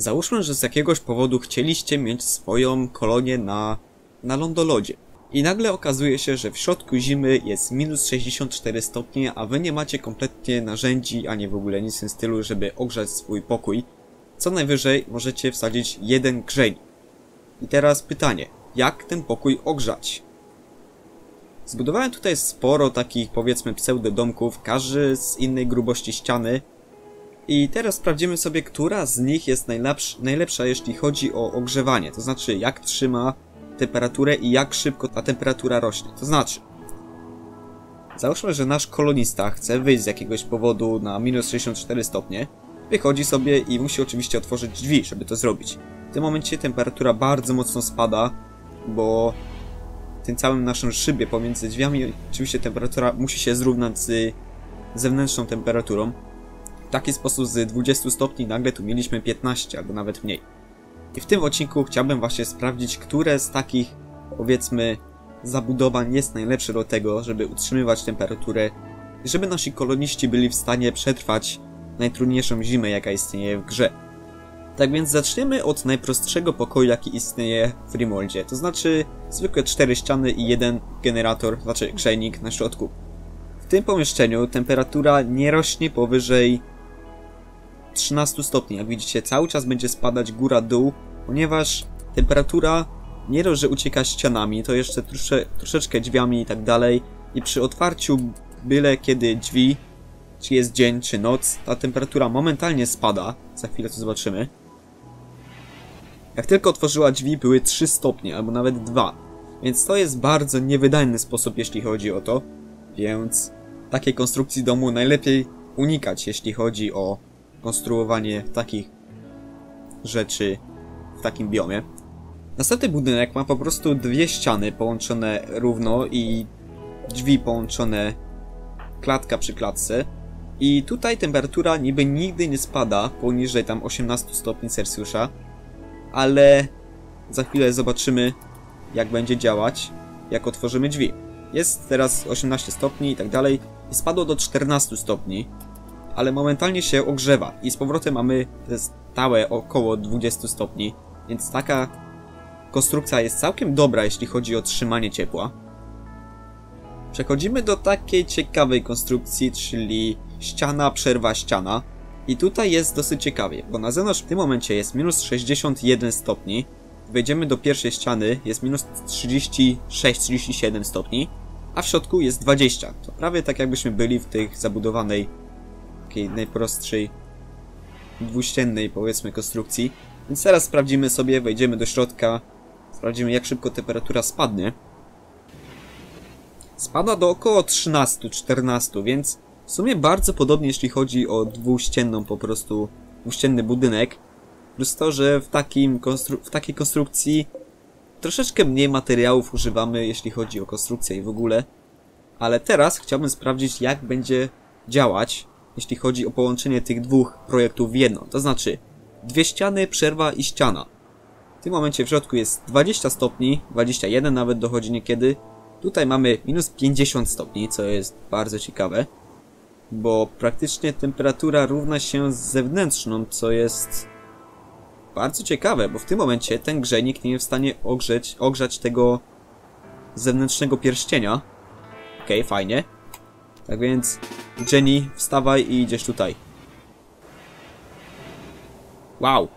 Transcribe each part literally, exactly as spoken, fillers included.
Załóżmy, że z jakiegoś powodu chcieliście mieć swoją kolonię na, na lądolodzie. I nagle okazuje się, że w środku zimy jest minus sześćdziesiąt cztery stopnie, a wy nie macie kompletnie narzędzi, ani w ogóle nic w tym stylu, żeby ogrzać swój pokój. Co najwyżej możecie wsadzić jeden grzeń. I teraz pytanie, jak ten pokój ogrzać? Zbudowałem tutaj sporo takich, powiedzmy, pseudodomków, każdy z innej grubości ściany. I teraz sprawdzimy sobie, która z nich jest najlepsza, najlepsza jeśli chodzi o ogrzewanie. To znaczy, jak trzyma temperaturę i jak szybko ta temperatura rośnie. To znaczy, załóżmy, że nasz kolonista chce wyjść z jakiegoś powodu na minus sześćdziesiąt cztery stopnie. Wychodzi sobie i musi oczywiście otworzyć drzwi, żeby to zrobić. W tym momencie temperatura bardzo mocno spada, bo w tym całym naszym szybie pomiędzy drzwiami oczywiście temperatura musi się zrównać z zewnętrzną temperaturą. W taki sposób z dwudziestu stopni nagle tu mieliśmy piętnaście albo nawet mniej. I w tym odcinku chciałbym właśnie sprawdzić, które z takich, powiedzmy, zabudowań jest najlepsze do tego, żeby utrzymywać temperaturę i żeby nasi koloniści byli w stanie przetrwać najtrudniejszą zimę, jaka istnieje w grze. Tak więc zaczniemy od najprostszego pokoju, jaki istnieje w RimWorldzie, to znaczy zwykłe cztery ściany i jeden generator, znaczy grzejnik na środku. W tym pomieszczeniu temperatura nie rośnie powyżej trzynastu stopni, jak widzicie cały czas będzie spadać góra-dół, ponieważ temperatura nie dość, że ucieka ścianami, to jeszcze trosze, troszeczkę drzwiami i tak dalej, i przy otwarciu byle kiedy drzwi, czy jest dzień, czy noc, ta temperatura momentalnie spada, za chwilę to zobaczymy. Jak tylko otworzyła drzwi, były trzy stopnie, albo nawet dwa, więc to jest bardzo niewydajny sposób, jeśli chodzi o to, więc takiej konstrukcji domu najlepiej unikać, jeśli chodzi o konstruowanie takich rzeczy w takim biomie. Następny budynek ma po prostu dwie ściany połączone równo i drzwi połączone klatka przy klatce. I tutaj temperatura niby nigdy nie spada poniżej tam osiemnastu stopni Celsjusza, ale za chwilę zobaczymy, jak będzie działać, jak otworzymy drzwi. Jest teraz osiemnaście stopni i tak dalej, i spadło do czternastu stopni, ale momentalnie się ogrzewa i z powrotem mamy stałe około dwudziestu stopni, więc taka konstrukcja jest całkiem dobra, jeśli chodzi o trzymanie ciepła. Przechodzimy do takiej ciekawej konstrukcji, czyli ściana przerwa ściana. I tutaj jest dosyć ciekawie, bo na zewnątrz w tym momencie jest minus sześćdziesiąt jeden stopni. Wejdziemy do pierwszej ściany, jest minus trzydzieści sześć trzydzieści siedem stopni, a w środku jest dwadzieścia. To prawie tak jakbyśmy byli w tej zabudowanej, takiej najprostszej, dwuściennej, powiedzmy, konstrukcji. Więc teraz sprawdzimy sobie, wejdziemy do środka, sprawdzimy, jak szybko temperatura spadnie. Spada do około trzynastu czternastu, więc w sumie bardzo podobnie, jeśli chodzi o dwuścienną, po prostu dwuścienny budynek. Plus to, że w, takim konstru w takiej konstrukcji troszeczkę mniej materiałów używamy, jeśli chodzi o konstrukcję i w ogóle. Ale teraz chciałbym sprawdzić, jak będzie działać, jeśli chodzi o połączenie tych dwóch projektów w jedno. To znaczy, dwie ściany, przerwa i ściana. W tym momencie w środku jest dwadzieścia stopni, dwadzieścia jeden nawet dochodzi niekiedy. Tutaj mamy minus pięćdziesiąt stopni, co jest bardzo ciekawe, bo praktycznie temperatura równa się z zewnętrzną, co jest bardzo ciekawe, bo w tym momencie ten grzejnik nie jest w stanie ogrzeć, ogrzać tego zewnętrznego pierścienia. Okej, okay, fajnie. Tak więc, Jenny, wstawaj i idziesz tutaj. Wow,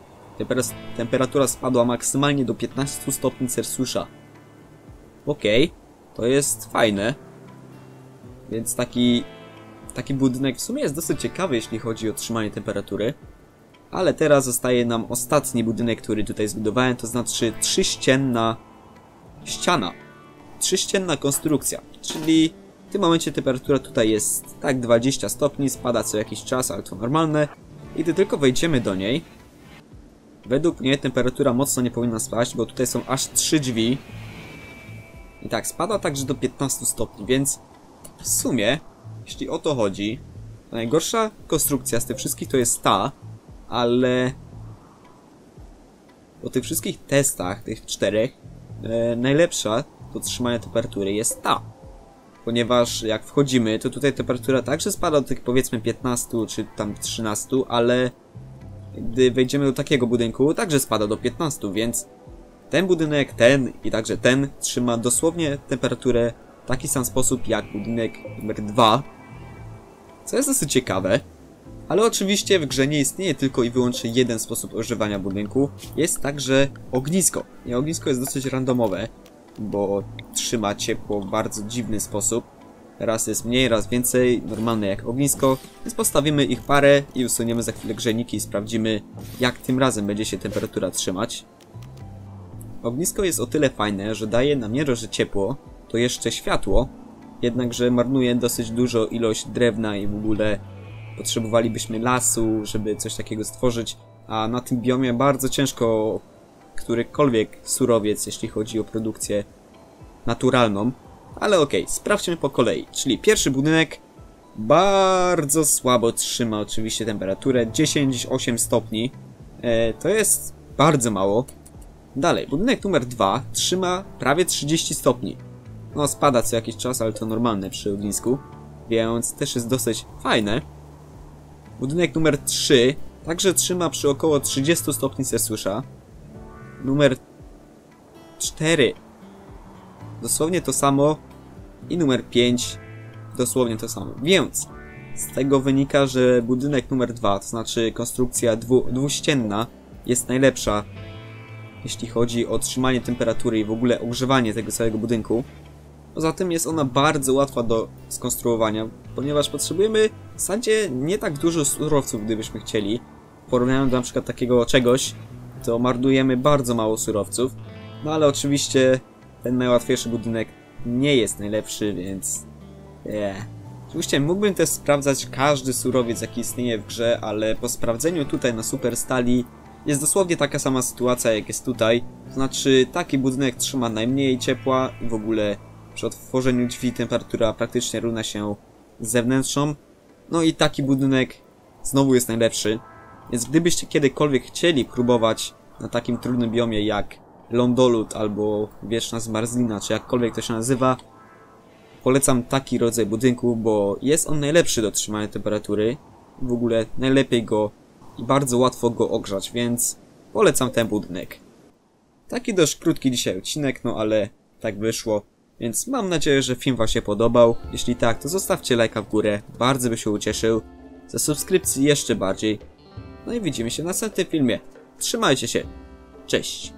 temperatura spadła maksymalnie do piętnastu stopni Celsjusza. Okej, okay, to jest fajne. Więc taki, taki budynek w sumie jest dosyć ciekawy, jeśli chodzi o trzymanie temperatury. Ale teraz zostaje nam ostatni budynek, który tutaj zbudowałem, to znaczy trzyścienna ściana. Trzyścienna konstrukcja, czyli w tym momencie temperatura tutaj jest tak dwadzieścia stopni, spada co jakiś czas, ale to normalne. I gdy tylko wejdziemy do niej, według mnie temperatura mocno nie powinna spaść, bo tutaj są aż trzy drzwi. I tak, spada także do piętnastu stopni, więc w sumie, jeśli o to chodzi, to najgorsza konstrukcja z tych wszystkich to jest ta, ale po tych wszystkich testach, tych czterech, e, najlepsza do trzymania temperatury jest ta. Ponieważ jak wchodzimy, to tutaj temperatura także spada do tych, powiedzmy, piętnastu czy tam trzynastu, ale gdy wejdziemy do takiego budynku, także spada do piętnastu, więc ten budynek, ten i także ten trzyma dosłownie temperaturę w taki sam sposób jak budynek numer dwa, co jest dosyć ciekawe. Ale oczywiście w grze nie istnieje tylko i wyłącznie jeden sposób ogrzewania budynku. Jest także ognisko. I ognisko jest dosyć randomowe, bo trzyma ciepło w bardzo dziwny sposób. Raz jest mniej, raz więcej, normalne jak ognisko. Więc postawimy ich parę i usuniemy za chwilę grzejniki i sprawdzimy, jak tym razem będzie się temperatura trzymać. Ognisko jest o tyle fajne, że daje nam nie dość, że ciepło, to jeszcze światło. Jednakże marnuje dosyć dużo ilość drewna i w ogóle potrzebowalibyśmy lasu, żeby coś takiego stworzyć, a na tym biomie bardzo ciężko którykolwiek surowiec, jeśli chodzi o produkcję naturalną. Ale okej, sprawdźmy po kolei. Czyli pierwszy budynek bardzo słabo trzyma oczywiście temperaturę, dziesięć przecinek osiem stopni. E, to jest bardzo mało. Dalej, budynek numer dwa trzyma prawie trzydzieści stopni. No, spada co jakiś czas, ale to normalne przy ognisku, więc też jest dosyć fajne. Budynek numer trzy także trzyma przy około trzydziestu stopni Celsjusza. Numer cztery dosłownie to samo i numer pięć dosłownie to samo. Więc z tego wynika, że budynek numer dwa, to znaczy konstrukcja dwu, dwuścienna, jest najlepsza, jeśli chodzi o trzymanie temperatury i w ogóle ogrzewanie tego całego budynku. Poza tym jest ona bardzo łatwa do skonstruowania, ponieważ potrzebujemy w zasadzie nie tak dużo surowców, gdybyśmy chcieli. Porównując do na przykład takiego czegoś, to marnujemy bardzo mało surowców. No ale oczywiście ten najłatwiejszy budynek nie jest najlepszy, więc... Yeah. Oczywiście mógłbym też sprawdzać każdy surowiec, jaki istnieje w grze, ale po sprawdzeniu tutaj na Superstali jest dosłownie taka sama sytuacja, jak jest tutaj. To znaczy taki budynek trzyma najmniej ciepła i w ogóle przy otworzeniu drzwi temperatura praktycznie równa się zewnętrzną. No i taki budynek znowu jest najlepszy. Więc gdybyście kiedykolwiek chcieli próbować na takim trudnym biomie jak lądolud albo wieczna zmarzlina, czy jakkolwiek to się nazywa, polecam taki rodzaj budynku, bo jest on najlepszy do trzymania temperatury. W ogóle najlepiej go i bardzo łatwo go ogrzać, więc polecam ten budynek. Taki dość krótki dzisiaj odcinek, no ale tak wyszło. Więc mam nadzieję, że film wam się podobał. Jeśli tak, to zostawcie lajka w górę. Bardzo by się ucieszył. Za subskrypcji jeszcze bardziej. No i widzimy się w następnym filmie. Trzymajcie się. Cześć.